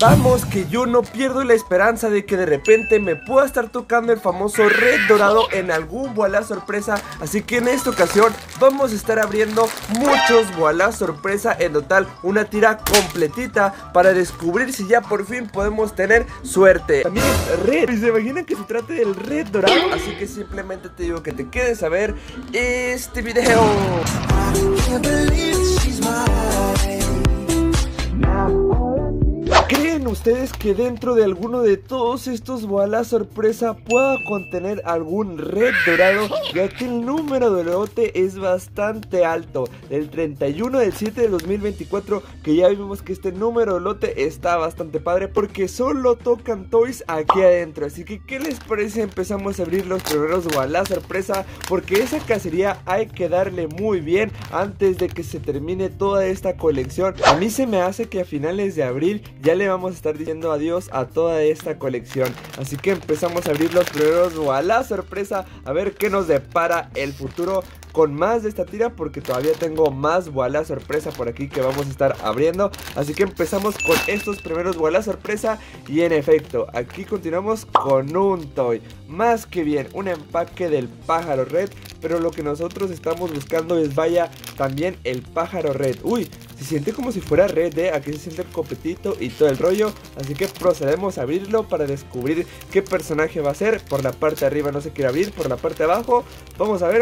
Vamos, que yo no pierdo la esperanza de que de repente me pueda estar tocando el famoso Red Dorado en algún Vuala Sorpresa. Así que en esta ocasión vamos a estar abriendo muchos Vuala Sorpresa, en total una tira completita, para descubrir si ya por fin podemos tener suerte. También es Red, ¿se imaginan que se trate del Red Dorado? Así que simplemente te digo que te quedes a ver este video. ¿Creen ustedes que dentro de alguno de todos estos Vuala Sorpresa pueda contener algún Red Dorado? Ya que el número de lote es bastante alto, del 31 del 7 del 2024, que ya vimos que este número de lote está bastante padre porque solo tocan toys aquí adentro. Así que, ¿qué les parece? Empezamos a abrir los primeros Vuala Sorpresa, porque esa cacería hay que darle muy bien antes de que se termine toda esta colección. A mí se me hace que a finales de abril ya le vamos a estar diciendo adiós a toda esta colección. Así que empezamos a abrir los primeros Vuala Sorpresa, a ver qué nos depara el futuro con más de esta tira, porque todavía tengo más Vuala Sorpresa por aquí que vamos a estar abriendo. Así que empezamos con estos primeros Vuala Sorpresa, y en efecto aquí continuamos con un toy. Más que bien, un empaque del pájaro red, pero lo que nosotros estamos buscando es, vaya, también el pájaro red. Uy, se siente como si fuera red, aquí se siente el copetito y todo el rollo. Así que procedemos a abrirlo para descubrir qué personaje va a ser. Por la parte de arriba no se quiere abrir, por la parte de abajo vamos a ver,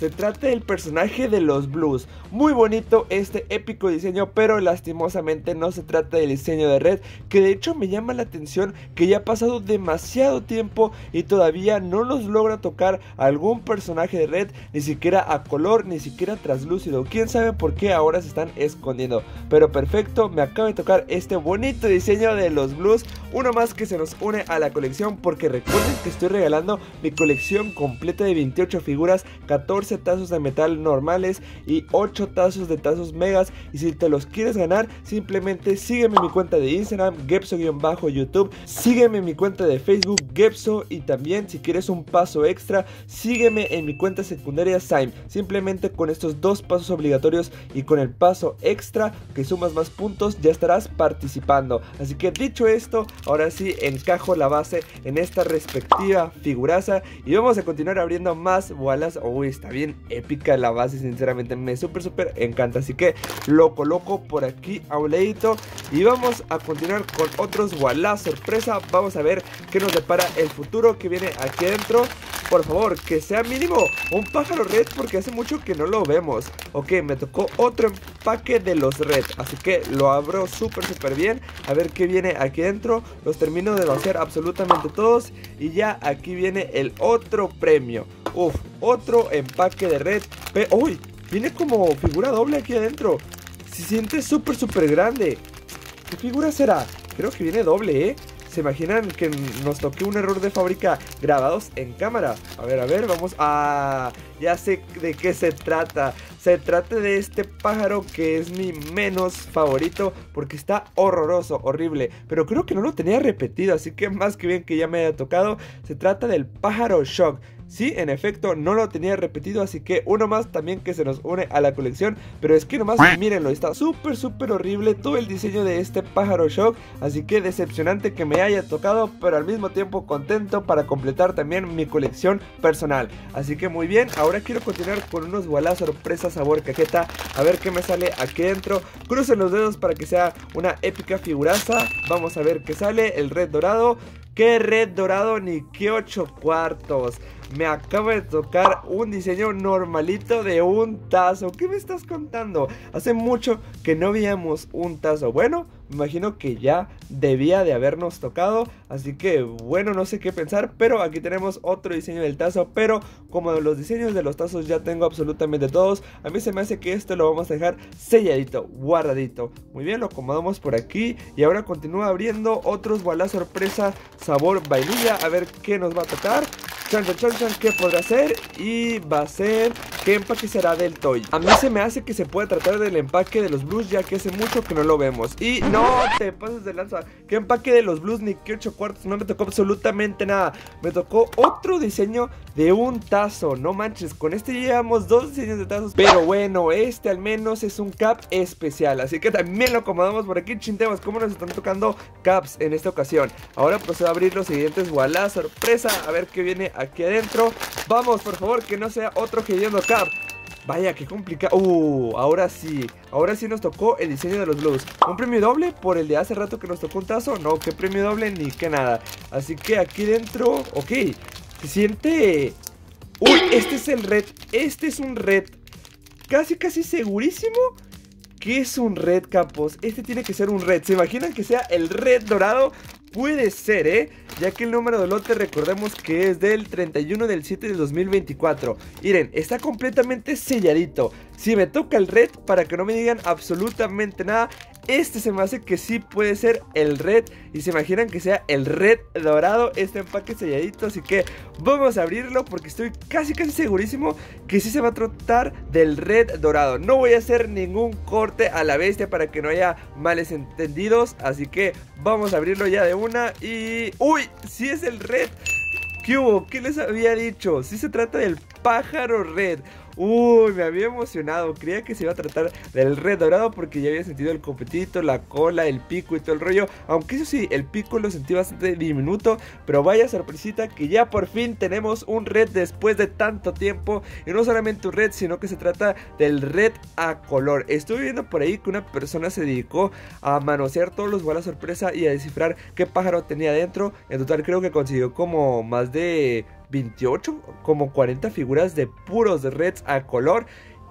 se trata del personaje de los Blues. Muy bonito este épico diseño, pero lastimosamente no se trata del diseño de Red, que de hecho me llama la atención que ya ha pasado demasiado tiempo y todavía no nos logra tocar algún personaje de Red, ni siquiera a color, ni siquiera traslúcido. Quién sabe por qué ahora se están escondiendo. Pero perfecto, me acaba de tocar este bonito diseño de los Blues, uno más que se nos une a la colección, porque recuerden que estoy regalando mi colección completa de 28 figuras, 14 tazos de metal normales y 8 tazos de tazos megas. Y si te los quieres ganar, simplemente sígueme en mi cuenta de Instagram, Gepxho_YouTube, sígueme en mi cuenta de Facebook, Gepxho, y también, si quieres un paso extra, sígueme en mi cuenta secundaria, Xaim. Simplemente con estos dos pasos obligatorios y con el paso extra, que sumas más puntos, ya estarás participando. Así que dicho esto, ahora sí encajo la base en esta respectiva figuraza y vamos a continuar abriendo más Vualas. Uy, está bien épica la base, sinceramente me súper encanta. Así que lo coloco por aquí a un ladito y vamos a continuar con otros Vuala Sorpresa. Vamos a ver qué nos depara el futuro que viene aquí adentro. Por favor, que sea mínimo un pájaro red, porque hace mucho que no lo vemos. Ok, me tocó otro empaque de los red, así que lo abro súper bien, a ver qué viene aquí dentro. Los termino de vaciar absolutamente todos y ya aquí viene el otro premio. Uf, otro empaque de red. Uy, viene como figura doble aquí adentro. Se siente súper grande. ¿Qué figura será? Creo que viene doble, ¿Se imaginan que nos toque un error de fábrica grabados en cámara? A ver, vamos a... Ya sé de qué se trata. Se trata de este pájaro que es mi menos favorito, porque está horroroso, horrible. Pero creo que no lo tenía repetido, así que más que bien que ya me haya tocado. Se trata del pájaro shock. Sí, en efecto, no lo tenía repetido, así que uno más también que se nos une a la colección. Pero es que nomás, mírenlo, está súper horrible todo el diseño de este pájaro shock. Así que decepcionante que me haya tocado, pero al mismo tiempo contento para completar también mi colección personal. Así que muy bien, ahora quiero continuar con unos Vuala Sorpresa sabor cajeta, a ver qué me sale aquí dentro. Crucen los dedos para que sea una épica figuraza. Vamos a ver qué sale, el Red Dorado. ¡Qué Red Dorado ni qué 8/4! Me acaba de tocar un diseño normalito de un tazo. ¿Qué me estás contando? Hace mucho que no veíamos un tazo. Bueno, me imagino que ya debía de habernos tocado. Así que bueno, no sé qué pensar, pero aquí tenemos otro diseño del tazo. Pero como los diseños de los tazos ya tengo absolutamente todos, a mí se me hace que esto lo vamos a dejar selladito, guardadito. Muy bien, lo acomodamos por aquí y ahora continúa abriendo otros Vuala Sorpresa sabor vainilla, a ver qué nos va a tocar. ¿Qué podrá ser? Y va a ser... ¿Qué empaque será del toy? A mí se me hace que se puede tratar del empaque de los blues, ya que hace mucho que no lo vemos. Y no te pases de lanza. ¿Qué empaque de los blues? Ni que 8 cuartos. No me tocó absolutamente nada. Me tocó otro diseño de un tazo. No manches, con este llevamos 2 diseños de tazos. Pero bueno, este al menos es un cap especial, así que también lo acomodamos por aquí. Chintemos cómo nos están tocando caps en esta ocasión. Ahora procedo a abrir los siguientes. Vuala sorpresa. A ver qué viene aquí adentro. Vamos, por favor, que no sea otro que yendo cap. Vaya, qué complicado. Ahora sí nos tocó el diseño de los blues. ¿Un premio doble por el de hace rato que nos tocó un tazo? No, qué premio doble ni qué nada. Así que aquí dentro, ok, se siente... Uy, este es el red, este es un red. Casi segurísimo que es un red, capos. Este tiene que ser un red. ¿Se imaginan que sea el red dorado? Puede ser, ya que el número del lote, recordemos que es del 31/7/2024. Miren, está completamente selladito. Si me toca el red, para que no me digan absolutamente nada, este se me hace que sí puede ser el red. Y se imaginan que sea el red dorado, este empaque selladito. Así que vamos a abrirlo porque estoy casi segurísimo que sí se va a tratar del red dorado. No voy a hacer ningún corte a la bestia para que no haya males entendidos. Así que vamos a abrirlo ya de una y... ¡Uy! ¡Sí es el red! ¿Qué hubo? ¿Qué les había dicho? Sí se trata del pájaro red. Uy, me había emocionado. Creía que se iba a tratar del red dorado porque ya había sentido el copetito, la cola, el pico y todo el rollo. Aunque eso sí, el pico lo sentí bastante diminuto. Pero vaya sorpresita que ya por fin tenemos un red después de tanto tiempo. Y no solamente un red, sino que se trata del red a color. Estuve viendo por ahí que una persona se dedicó a manosear todos los Vuala Sorpresa y a descifrar qué pájaro tenía dentro. En total creo que consiguió como más de... 28, como 40 figuras de puros reds a color.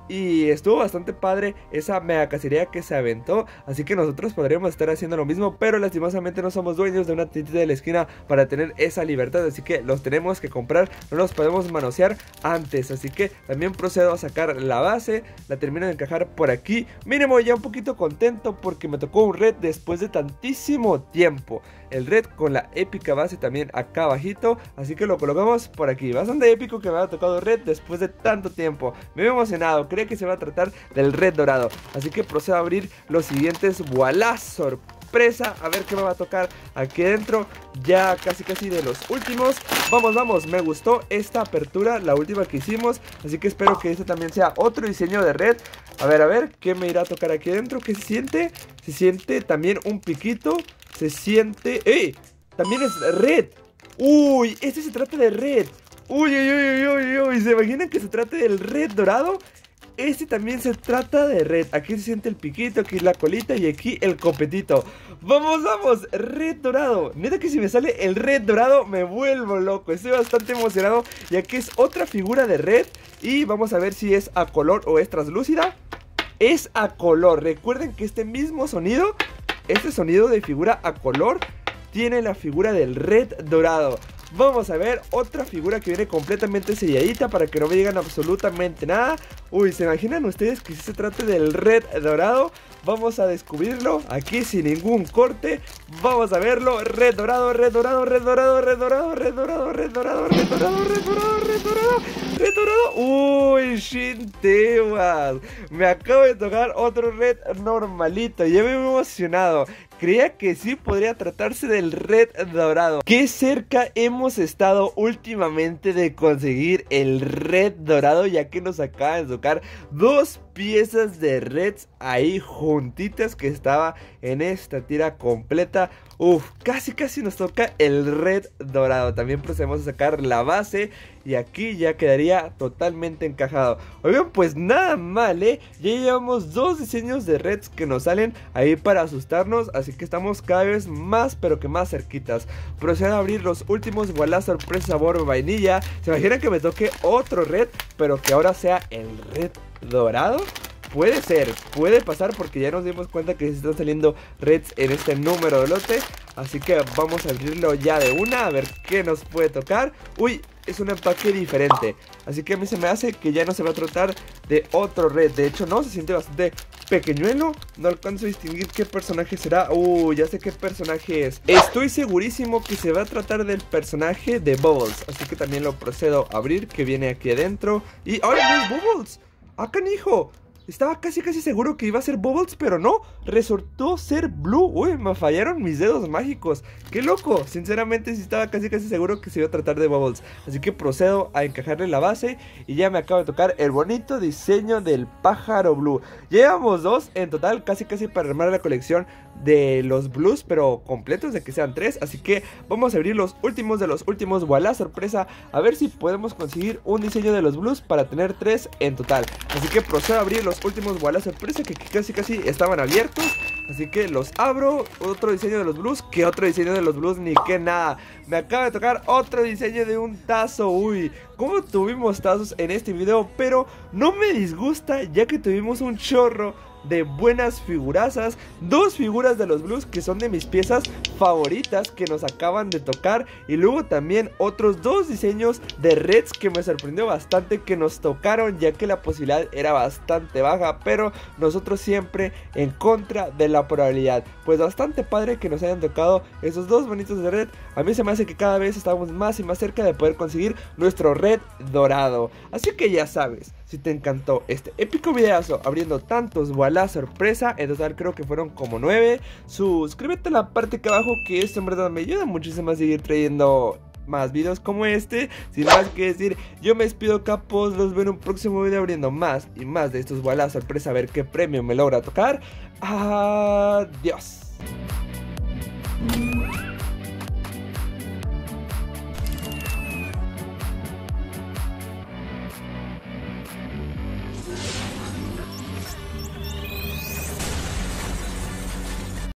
Y estuvo bastante padre esa mega cacería que se aventó. Así que nosotros podríamos estar haciendo lo mismo, pero lastimosamente no somos dueños de una tiendita de la esquina para tener esa libertad. Así que los tenemos que comprar, no los podemos manosear antes. Así que también procedo a sacar la base, la termino de encajar por aquí. Mínimo ya un poquito contento porque me tocó un red después de tantísimo tiempo. El red con la épica base también acá abajito, así que lo colocamos por aquí. Bastante épico que me ha tocado red después de tanto tiempo. Me he emocionado, que se va a tratar del red dorado. Así que procedo a abrir los siguientes. Vuala sorpresa. A ver qué me va a tocar aquí dentro. Ya casi de los últimos. Vamos, me gustó esta apertura, la última que hicimos. Así que espero que este también sea otro diseño de red. A ver, ¿qué me irá a tocar aquí dentro? ¿Qué se siente? Se siente también un piquito. Se siente... ¡Ey! También es red. ¡Uy! Este se trata de red. ¡Uy! ¿Se imaginan que se trate del red dorado? Este también se trata de red. Aquí se siente el piquito, aquí la colita y aquí el copetito. ¡Vamos! Red dorado. Neta que si me sale el red dorado me vuelvo loco. Estoy bastante emocionado ya que es otra figura de red. Y vamos a ver si es a color o es translúcida. Es a color. Recuerden que este mismo sonido, este sonido de figura a color, tiene la figura del red dorado. Vamos a ver otra figura que viene completamente selladita para que no me digan absolutamente nada. Uy, ¿se imaginan ustedes que si se trate del red dorado? Vamos a descubrirlo aquí sin ningún corte. Vamos a verlo. Red dorado. Uy, Shintemas. Me acabo de tocar otro red normalito. Ya me he emocionado. Creía que sí podría tratarse del red dorado. Qué cerca hemos estado últimamente de conseguir el red dorado, ya que nos acaba de tocar 2 piezas de reds ahí juntitas que estaba en esta tira completa. Uf, casi nos toca el red dorado. También procedemos a sacar la base y aquí ya quedaría totalmente encajado. Oigan, pues nada mal, ya llevamos 2 diseños de reds que nos salen ahí para asustarnos. Así que estamos cada vez más, pero que más cerquitas. Procedo a abrir los últimos. Vuala sorpresa sabor vainilla. ¿Se imaginan que me toque otro red, pero que ahora sea el red dorado? Puede ser, puede pasar porque ya nos dimos cuenta que se están saliendo reds en este número de lote. Así que vamos a abrirlo ya de una, a ver qué nos puede tocar. Uy, es un empaque diferente. Así que a mí se me hace que ya no se va a tratar de otro Red. De hecho, no, se siente bastante pequeñuelo. No alcanzo a distinguir qué personaje será. Ya sé qué personaje es. Estoy segurísimo que se va a tratar del personaje de Bubbles. Así que también lo procedo a abrir, que viene aquí adentro. Y ahora no es Bubbles. ¡Ah, canijo! Estaba casi seguro que iba a ser Bubbles, pero no, resultó ser Blue. Uy, me fallaron mis dedos mágicos. ¡Qué loco! Sinceramente sí estaba casi seguro que se iba a tratar de Bubbles. Así que procedo a encajarle la base y ya me acabo de tocar el bonito diseño del pájaro Blue. Llevamos dos en total, casi para armar la colección de los Blues, pero completos, de que sean tres. Así que vamos a abrir los últimos de los últimos. Vuala sorpresa, a ver si podemos conseguir un diseño de los Blues para tener tres en total. Así que procedo a abrir los últimos Vuala sorpresa que casi estaban abiertos. Así que los abro. Otro diseño de los Blues. Que otro diseño de los Blues, ni que nada. Me acaba de tocar otro diseño de un tazo. Uy, como tuvimos tazos en este video, pero no me disgusta, ya que tuvimos un chorro de buenas figurazas. Dos figuras de los Blues que son de mis piezas favoritas que nos acaban de tocar. Y luego también otros dos diseños de Reds que me sorprendió bastante que nos tocaron, ya que la posibilidad era bastante baja, pero nosotros siempre en contra de la probabilidad. Pues bastante padre que nos hayan tocado esos dos bonitos de Red. A mí se me hace que cada vez estamos más y más cerca de poder conseguir nuestro Red dorado. Así que ya sabes, si te encantó este épico videazo abriendo tantos Vuala sorpresa, en total creo que fueron como 9, suscríbete a la parte que abajo, que esto en verdad me ayuda muchísimo a seguir trayendo más videos como este. Sin más que decir, yo me despido, capos. Los veo en un próximo video abriendo más y más de estos Vuala sorpresa, a ver qué premio me logra tocar. Adiós.